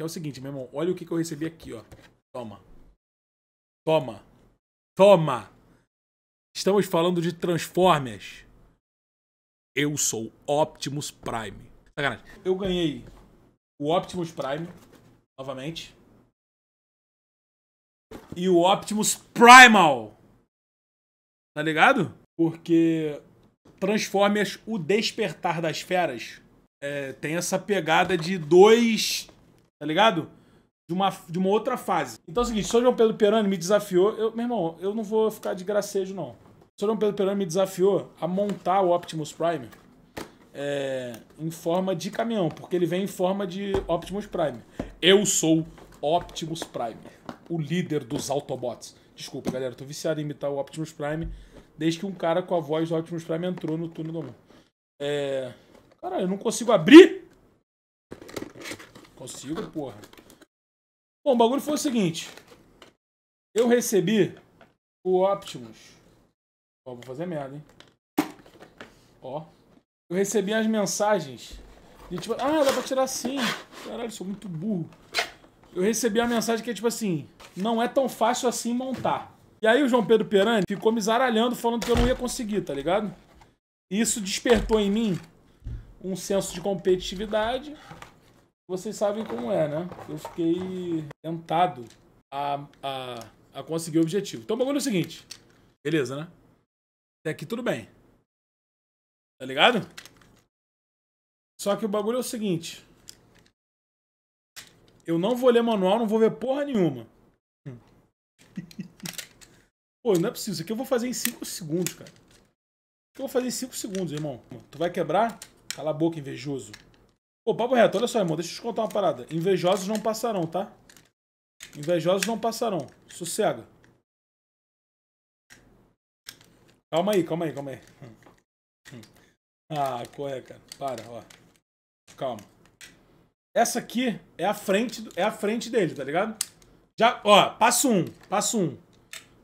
Que é o seguinte, meu irmão. Olha o que eu recebi aqui, ó. Toma. Toma. Toma. Estamos falando de Transformers. Eu sou Optimus Prime. Sacanagem. Eu ganhei o Optimus Prime novamente. E o Optimus Primal. Tá ligado? Porque Transformers, o Despertar das Feras, tem essa pegada de dois, tá ligado? De uma outra fase. Então é o seguinte, o Sr. João Pedro Perani me desafiou... meu irmão, eu não vou ficar de gracejo, não. O Sr. João Pedro Perani me desafiou a montar o Optimus Prime em forma de caminhão, porque ele vem em forma de Optimus Prime. Eu sou Optimus Prime, o líder dos Autobots. Desculpa, galera, eu tô viciado em imitar o Optimus Prime desde que um cara com a voz do Optimus Prime entrou no túnel do mundo. Caralho, eu não consigo abrir? Consigo, porra. Bom, o bagulho foi o seguinte. Eu recebi o Optimus. Ó, vou fazer merda, hein? Ó. Eu recebi as mensagens de tipo... Ah, dá pra tirar sim. Caralho, sou muito burro. Eu recebi a mensagem que é tipo assim... Não é tão fácil assim montar. E aí o João Pedro Perani ficou me zaralhando, falando que eu não ia conseguir, tá ligado? Isso despertou em mim um senso de competitividade. Vocês sabem como é, né? Eu fiquei tentado a conseguir o objetivo. Então o bagulho é o seguinte. Beleza, né? Até aqui tudo bem. Tá ligado? Só que o bagulho é o seguinte. Eu não vou ler manual, não vou ver porra nenhuma. Pô, não é possível. Isso aqui eu vou fazer em 5 segundos, cara. Eu vou fazer em 5 segundos, irmão. Tu vai quebrar? Cala a boca, invejoso. Pô, papo reto, olha só, irmão, deixa eu te contar uma parada. Invejosos não passarão, tá? Invejosos não passarão. Sossega. Calma aí, calma aí, calma aí. Ah, qual é, cara? Para, ó. Calma. Essa aqui é a frente dele, tá ligado? Já, ó, passo 1, passo 1.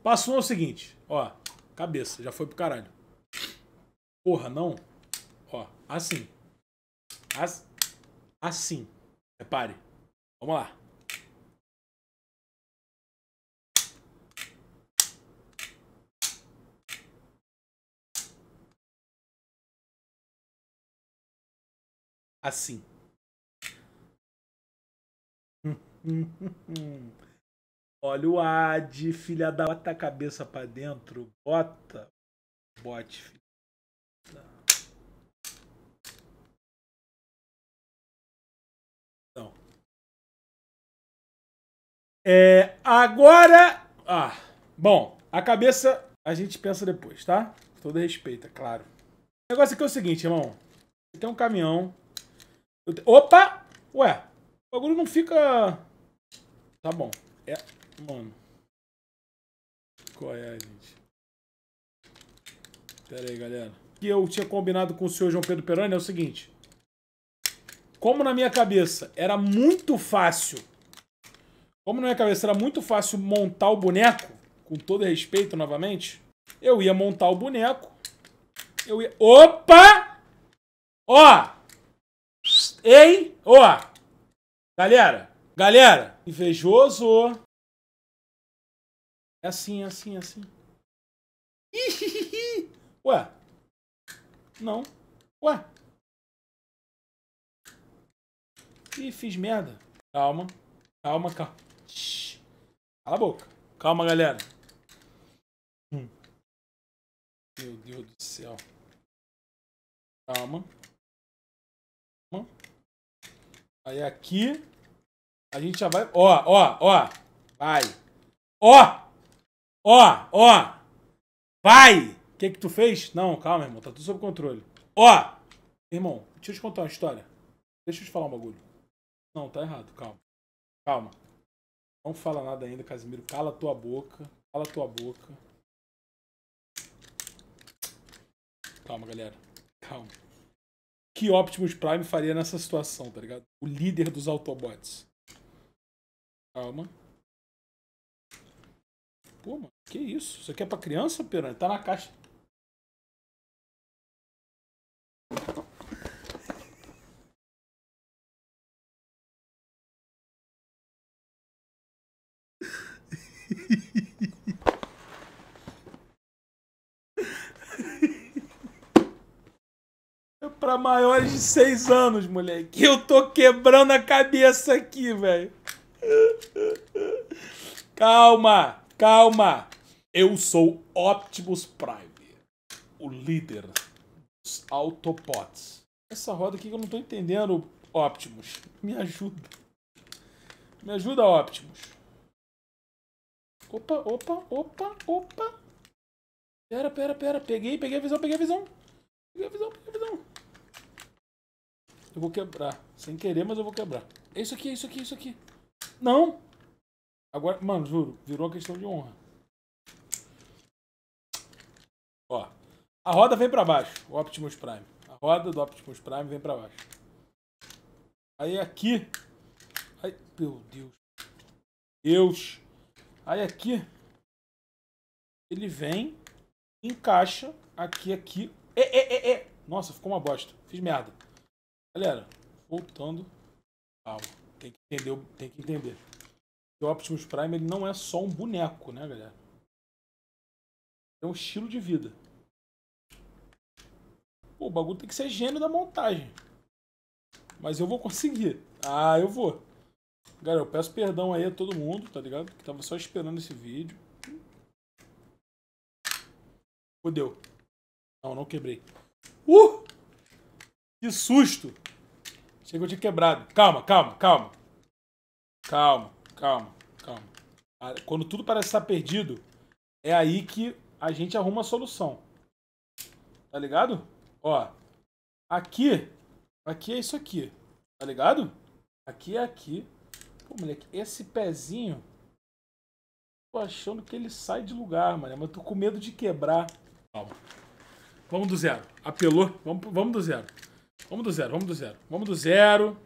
Passo 1 é o seguinte, ó. Cabeça, já foi pro caralho. Porra, não. Ó, assim. Assim. Repare. Vamos lá. Assim. Olha o Ad, filha da... Bota a cabeça pra dentro. Bota. Bote, filha. Agora... Ah, bom, a cabeça a gente pensa depois, tá? Todo respeito, é claro. O negócio aqui é o seguinte, irmão. Aqui é um caminhão. Opa! Ué, o bagulho não fica... Tá bom. Mano. Qual é, gente? Pera aí, galera. O que eu tinha combinado com o senhor João Pedro Perani é o seguinte. Como na minha cabeça era muito fácil... Como na minha cabeça era muito fácil montar o boneco, com todo respeito novamente, eu ia montar o boneco, eu ia... Opa! Ó! Ei! Ó! Galera! Galera! Invejoso! É assim, é assim, é assim. Ué? Não. Ué? Ih, fiz merda. Calma. Calma, calma. Cala a boca. Calma, galera. Meu Deus do céu. Calma. Calma. Aí aqui. A gente já vai... Ó, ó, ó. Vai. Ó. Ó, ó. Vai. O que que tu fez? Não, calma, irmão. Tá tudo sob controle. Ó. Irmão, deixa eu te contar uma história. Deixa eu te falar um bagulho. Não, tá errado. Calma. Calma. Não fala nada ainda, Casimiro. Cala a tua boca. Cala a tua boca. Calma, galera. Calma. O que Optimus Prime faria nessa situação, tá ligado? O líder dos Autobots. Calma. Pô, mano. Que isso? Isso aqui é pra criança, Perani? Tá na caixa. pra maiores de 6 anos, moleque. Eu tô quebrando a cabeça aqui, velho. Calma, calma. Eu sou Optimus Prime, o líder dos Autobots. Essa roda aqui que eu não tô entendendo, Optimus. Me ajuda. Me ajuda, Optimus. Opa, opa, opa, opa. Pera, pera, pera. Peguei, peguei a visão, peguei a visão. Peguei a visão, peguei a visão. Eu vou quebrar. Sem querer, mas eu vou quebrar. É isso aqui, é isso aqui, é isso aqui. Não. Agora, mano, juro. Virou uma questão de honra. Ó. A roda vem pra baixo. O Optimus Prime. A roda do Optimus Prime vem pra baixo. Aí aqui. Ai, meu Deus. Deus. Aí aqui, ele vem, encaixa, aqui, aqui. Nossa, ficou uma bosta. Fiz merda. Galera, voltando. Calma, tem que entender. Tem que entender. O Optimus Prime, ele não é só um boneco, né, galera? É um estilo de vida. Pô, o bagulho tem que ser gênio da montagem. Mas eu vou conseguir. Ah, eu vou. Galera, eu peço perdão aí a todo mundo, tá ligado? Que tava só esperando esse vídeo. Fudeu. Não, não quebrei. Que susto! Achei que eu tinha quebrado. Calma, calma, calma. Calma, calma, calma. Quando tudo parece estar perdido, é aí que a gente arruma a solução. Tá ligado? Ó. Aqui. Aqui é isso aqui. Tá ligado? Aqui é aqui. Pô, moleque, esse pezinho, tô achando que ele sai de lugar, mano. Mas tô com medo de quebrar. Calma. Vamos do zero. Apelou. Vamos do zero. Vamos do zero, vamos do zero. Vamos do zero.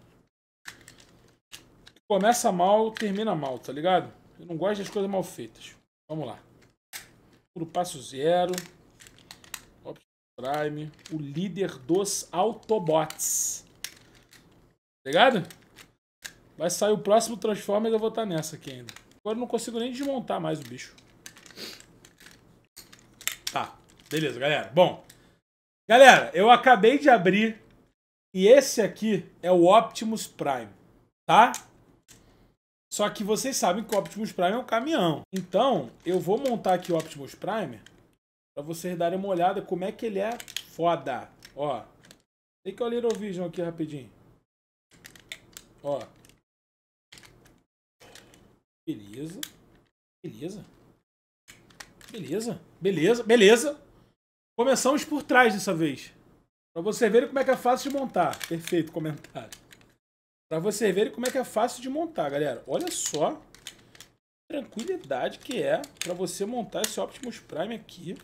Começa mal, termina mal, tá ligado? Eu não gosto das coisas mal feitas. Vamos lá. Puro passo zero. Optimus Prime. O líder dos Autobots. Ligado? Vai sair o próximo Transformers, eu vou estar nessa aqui ainda. Agora eu não consigo nem desmontar mais o bicho. Tá, beleza, galera. Bom, galera, eu acabei de abrir e esse aqui é o Optimus Prime, tá? Só que vocês sabem que o Optimus Prime é um caminhão. Então, eu vou montar aqui o Optimus Prime pra vocês darem uma olhada como é que ele é foda. Ó, tem que olhar o Vision aqui rapidinho. Ó. Beleza, beleza, beleza, beleza, beleza. Começamos por trás dessa vez. Pra você ver como é que é fácil de montar. Perfeito comentário. Pra você ver como é que é fácil de montar, galera. Olha só a tranquilidade que é pra você montar esse Optimus Prime aqui.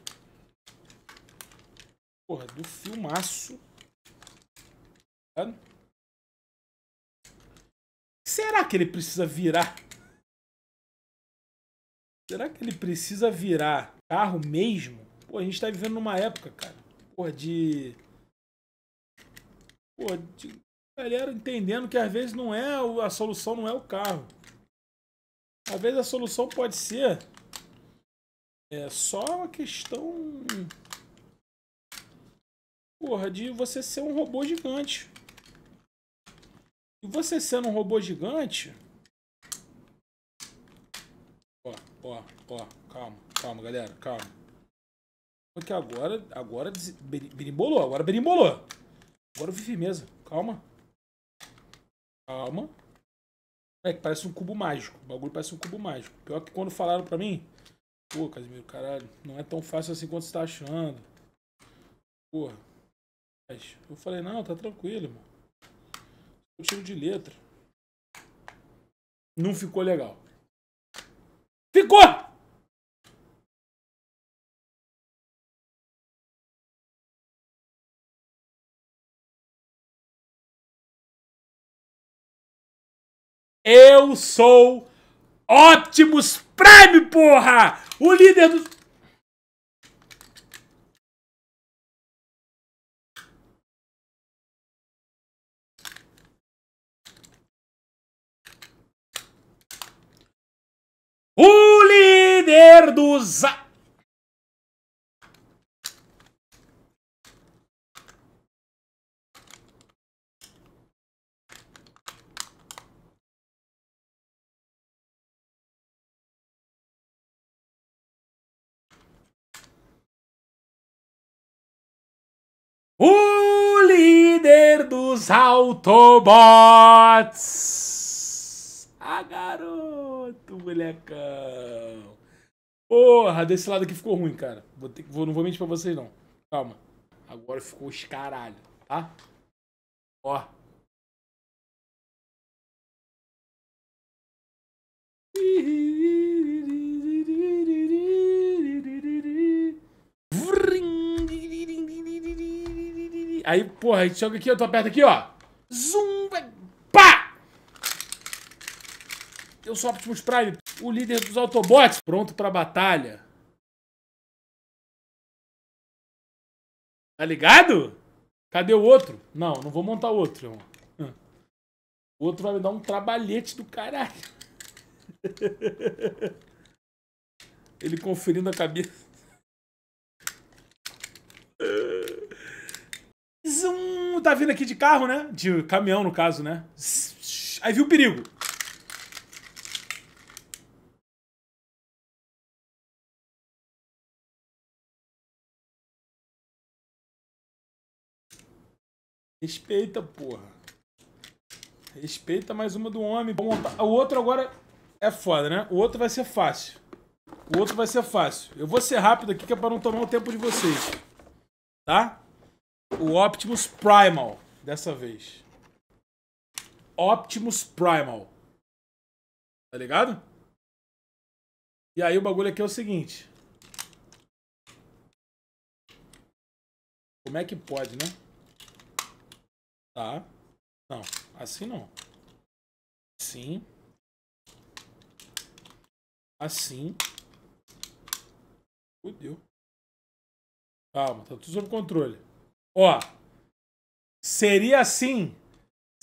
Porra, do filmaço. Tá? Será que ele precisa virar? Será que ele precisa virar carro mesmo? Pô, a gente tá vivendo numa época, cara. Porra, de galera entendendo que às vezes não é a solução, não é o carro. Às vezes a solução pode ser só uma questão... Porra, de você ser um robô gigante. E você sendo um robô gigante... Ó, ó, calma, calma, galera, calma. Porque agora berimbolou, agora berimbolou. Agora eu vi firmeza, calma. Calma. É que parece um cubo mágico, o bagulho parece um cubo mágico. Pior que quando falaram pra mim, pô, Casimiro, caralho, não é tão fácil assim quanto você tá achando. Porra. Eu falei, não, tá tranquilo, mano. Eu tiro de letra. Não ficou legal. Ficou! Eu sou Optimus Prime, porra! O líder do... O líder dos... os Autobots! Ah, garoto, molecão! Porra, desse lado aqui ficou ruim, cara. Não vou mentir pra vocês, não. Calma. Agora ficou os caralho, tá? Ó. Aí, porra, a gente joga aqui, eu tô aperto aqui, ó. Zoom, vai. Pá! Eu sou Optimus Prime, o líder dos Autobots. Pronto pra batalha. Tá ligado? Cadê o outro? Não, não vou montar outro, irmão. O outro vai me dar um trabalhete do caralho. Ele conferindo a cabeça. Zoom, tá vindo aqui de carro, né? De caminhão, no caso, né? Aí viu o perigo. Respeita, porra. Respeita mais uma do homem. Vou montar. O outro agora é foda, né? O outro vai ser fácil. O outro vai ser fácil. Eu vou ser rápido aqui, que é pra não tomar o tempo de vocês. Tá? O Optimus Primal, dessa vez. Optimus Primal. Tá ligado? E aí o bagulho aqui é o seguinte. Como é que pode, né? Tá. Não, assim não. Assim. Assim. Fudeu. Calma, tá tudo sob controle. Ó, seria assim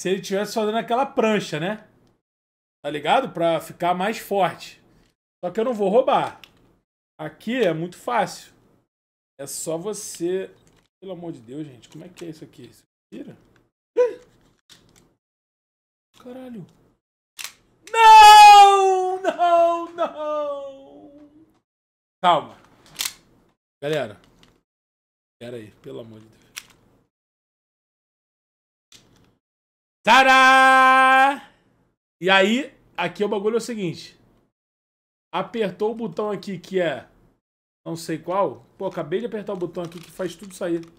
se ele estivesse fazendo aquela prancha, né? Tá ligado? Pra ficar mais forte. Só que eu não vou roubar. Aqui é muito fácil. É só você... Pelo amor de Deus, gente. Como é que é isso aqui? Isso tira? Caralho. Não! Não, não! Calma. Galera. Pera aí, pelo amor de Deus. Tadá! E aí, aqui o bagulho é o seguinte. Apertou o botão aqui que é... Não sei qual. Pô, acabei de apertar o botão aqui que faz tudo sair do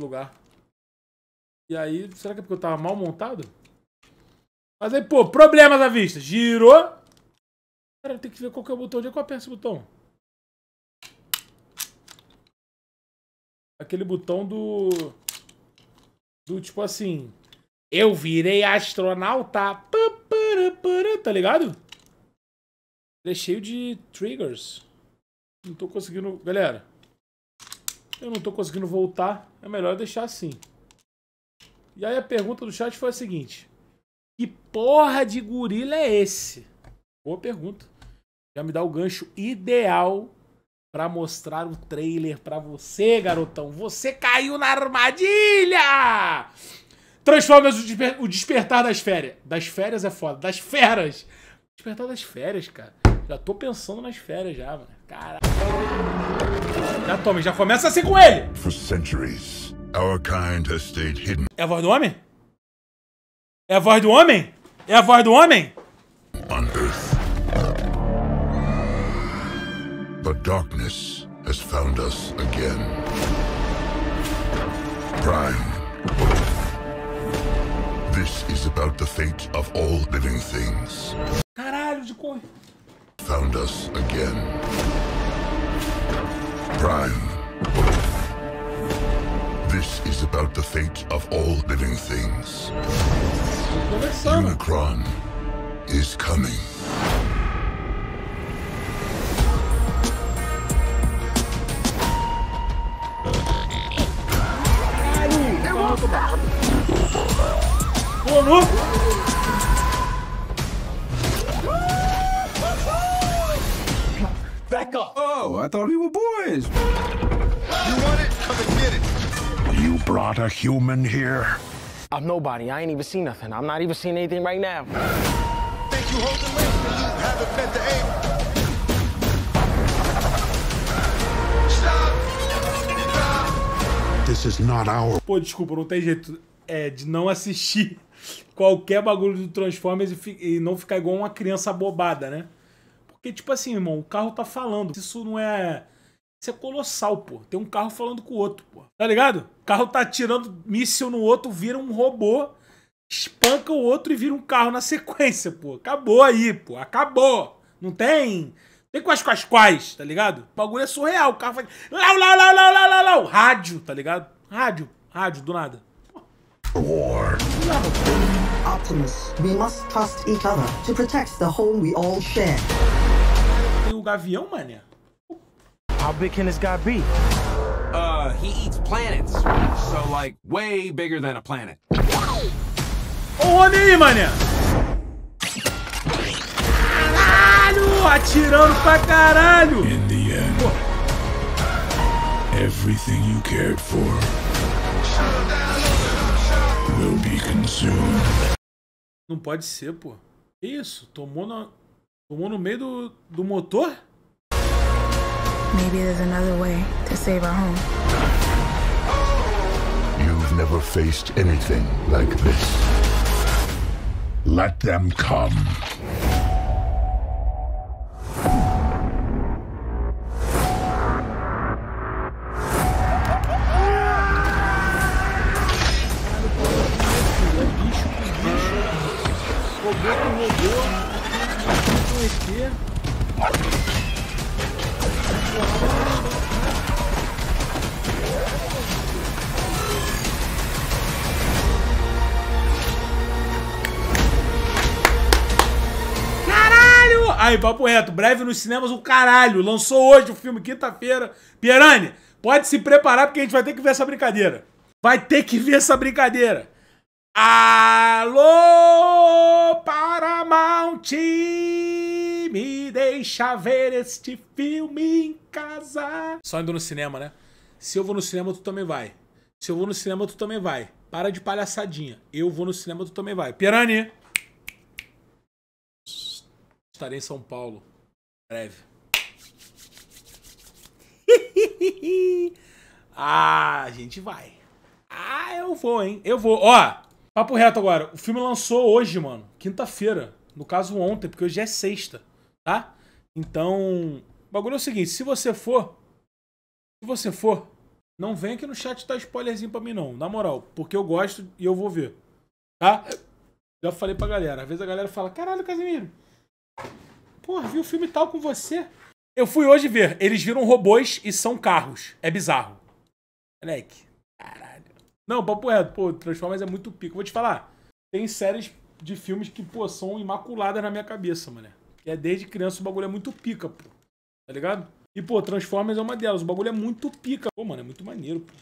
lugar. E aí, será que é porque eu tava mal montado? Mas aí, pô, problemas à vista. Girou. Cara, tem que ver qual que é o botão. Onde é que eu aperto esse botão? Aquele botão do... Do tipo assim... Eu virei astronauta. Tá ligado? Ele é cheio de triggers. Não tô conseguindo... Galera, eu não tô conseguindo voltar. É melhor deixar assim. E aí a pergunta do chat foi a seguinte. Que porra de gorila é esse? Boa pergunta. Já me dá o gancho ideal pra mostrar o trailer pra você, garotão. Você caiu na armadilha! Transforma o despertar das férias. Das férias é foda. Das feras. Despertar das férias, cara. Já tô pensando nas férias já, mano. Caralho. Já toma, já começa assim com ele. For centuries, our kind has stayed hidden. É a voz do homem? É a voz do homem? É a voz do homem? On Earth. But darkness has found us again. Prime. This is about the fate of all living things. Caralho, de cor. Found us again. Prime. This is about the fate of all living things. Unicron is coming. Pô, no... Back up! Oh, I thought we were boys. You want it? Come and get it. You brought a human here. I'm nobody. I ain't even seen nothing. I'm not even seeing anything right now. Think you hold the weight? You haven't met the ape. Stop! Stop! This is not our. Pô, desculpa, não tem jeito. de não assistir qualquer bagulho do Transformers e não ficar igual uma criança abobada, né? Porque, tipo assim, irmão, o carro tá falando. Isso não é... Isso é colossal, pô. Tem um carro falando com o outro, pô. Tá ligado? O carro tá atirando míssil no outro, vira um robô, espanca o outro e vira um carro na sequência, pô. Acabou aí, pô. Acabou. Não tem... Tem quais, tá ligado? O bagulho é surreal. O carro faz... Lá, rádio, tá ligado? Rádio, do nada. War. Optimus, we must trust each other to protect the home we all share. Tem o Gavião, mané? How big can this guy be? He eats planets. So like way bigger than a planet. Ô, Rony, mané! Caralho! Atirando pra caralho! In the end, everything you cared for. Não pode ser, pô. Que isso? Tomou no meio do motor? Maybe there's another way to save our home. You've never faced anything like this. Let them come. Caralho! Aí, papo reto, breve nos cinemas, o caralho. Lançou hoje o filme, quinta-feira. Pirani, pode se preparar porque a gente vai ter que ver essa brincadeira. Vai ter que ver essa brincadeira. Alô, Paramount, me deixa ver este filme em casa. Só indo no cinema, né? Se eu vou no cinema, tu também vai. Se eu vou no cinema, tu também vai. Para de palhaçadinha. Eu vou no cinema, tu também vai. Pirani! Estarei em São Paulo. Breve. Ah, a gente vai. Ah, eu vou, hein? Eu vou. Ó! Papo reto agora, o filme lançou hoje, mano, quinta-feira, no caso ontem, porque hoje é sexta, tá? Então, o bagulho é o seguinte, se você for, não vem aqui no chat dar spoilerzinho pra mim não, na moral, porque eu gosto e eu vou ver, tá? Já falei pra galera, às vezes a galera fala, caralho, Casimiro, porra, vi o filme tal com você. Eu fui hoje ver, eles viram robôs e são carros, é bizarro. Moleque, caralho. Não, papo reto, pô, Transformers é muito pico. Vou te falar, tem séries de filmes que, pô, são imaculadas na minha cabeça, mané. Que é desde criança o bagulho é muito pica, pô. Tá ligado? E, pô, Transformers é uma delas. O bagulho é muito pica. Pô, mano, é muito maneiro, pô.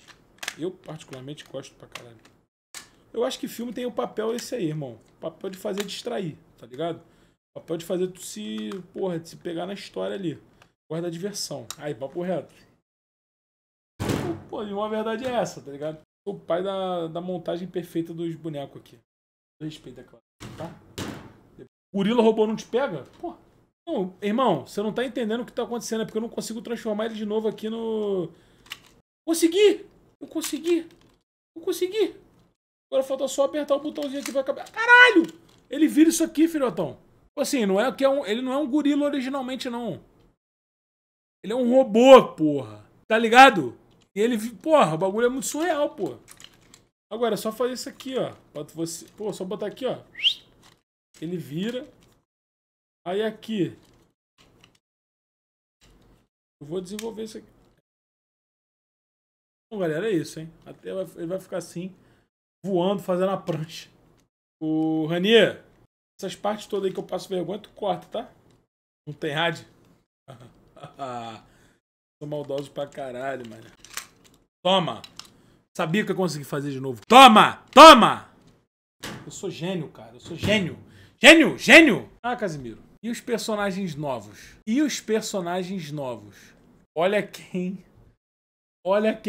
Eu, particularmente, gosto pra caralho. Eu acho que filme tem o papel esse aí, irmão. O papel de fazer distrair, tá ligado? O papel de fazer tu se, porra, de se pegar na história ali. Guarda a diversão. Aí, papo reto. Pô, uma verdade é essa, tá ligado? O pai da montagem perfeita dos bonecos aqui. Respeita, é claro, tá? Gorila robô não te pega? Pô. Não, irmão, você não tá entendendo o que tá acontecendo, é porque eu não consigo transformar ele de novo aqui no... Consegui! Eu consegui! Agora falta só apertar o botãozinho aqui pra acabar. Caralho! Ele vira isso aqui, filhotão. Assim, não é que é um... ele não é um gorila originalmente, não. Ele é um robô, porra. Tá ligado? E ele, porra, o bagulho é muito surreal, pô. Agora, é só fazer isso aqui, ó. Você, pô, só botar aqui, ó. Ele vira. Aí aqui. Eu vou desenvolver isso aqui. Bom, galera, é isso, hein. Até ele vai ficar assim, voando, fazendo a prancha. O Ranier, essas partes todas aí que eu passo vergonha, tu corta, tá? Não tem rádio? Sou maldoso pra caralho, mano. Toma! Sabia que eu consegui fazer de novo. Toma! Toma! Eu sou gênio, cara. Eu sou gênio. Gênio! Gênio! Ah, Casimiro. E os personagens novos? Olha quem...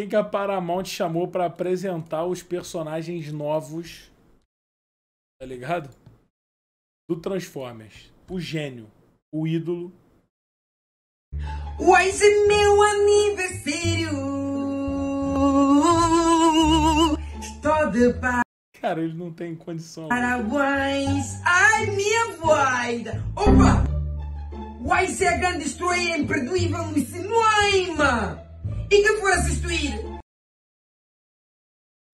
que a Paramount chamou pra apresentar os personagens novos. Tá ligado? Do Transformers. O gênio. O ídolo. Hoje é meu aniversário. Estou de parabéns. Cara, ele não tem condição. Parabéns! Ai, minha vida! Opa! Vai ser a grande história imperdível, Luís Noima! E que for assistir?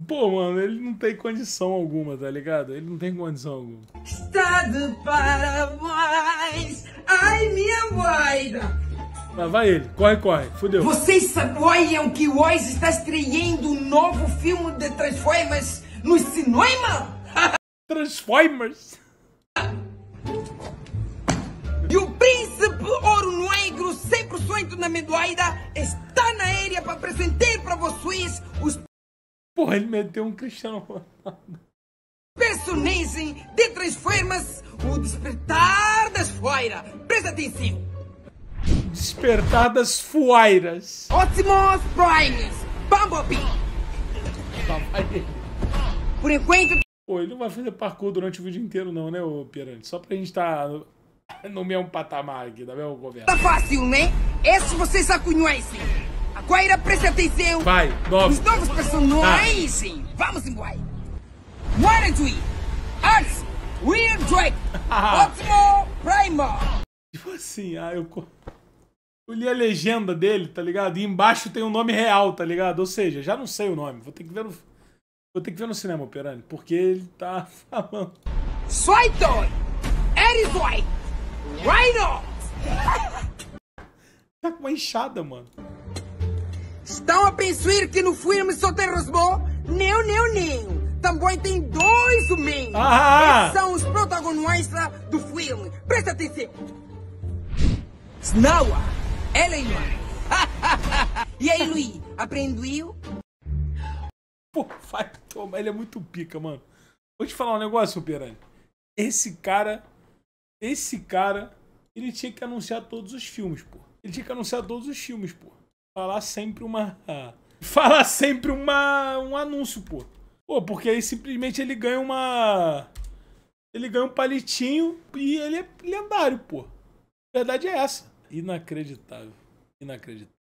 Pô, mano, ele não tem condição alguma, tá ligado? Ele não tem condição alguma. Está de parabéns! Ai, minha vida! Lá vai ele, corre, corre, fudeu. Vocês sabiam que hoje está estreando um novo filme de Transformers no cinema? Transformers? E o príncipe ouro negro 100% na medoaida está na área para apresentar para vocês os... Porra, ele meteu um Cristiano Ronaldo. Personagem de Transformers, o despertar das foiras. Presta atenção. Despertar das fuairas. Optimus Prime, Bumblebee. Por enquanto... Pô, ele não vai fazer parkour durante o vídeo inteiro não, né, ô Pirante? Só pra gente estar no mesmo patamar aqui, da mesma conversa. Tá fácil, né? Esse vocês já conhecem. Agora preste atenção. Vai, novos. Os novos personagens. Ah. Vamos embora. Warranty, Arts, Weird Drake, Optimus Prime. Tipo assim, ah, eu li a legenda dele, tá ligado? E embaixo tem um nome real, tá ligado? Ou seja, já não sei o nome. Vou ter que ver no cinema, Operani, porque ele tá falando. Soitoy! Erisoy! Rhino! Tá com uma enxada, mano. Estão a pensar que no filme só tem rosbo? Não, não, não. Também tem dois humanos. Ah! Eles são os protagonistas do filme. Presta atenção. Snawa, Eleanor. E aí, Luiz, aprendeu? Pô, vai tomar. Ele é muito pica, mano. Vou te falar um negócio, Operani. Esse cara, ele tinha que anunciar todos os filmes, pô. Falar sempre um anúncio, pô. Pô, porque aí simplesmente ele ganha uma... Ele ganha um palitinho e ele é lendário, pô. A verdade é essa. Inacreditável. Inacreditável.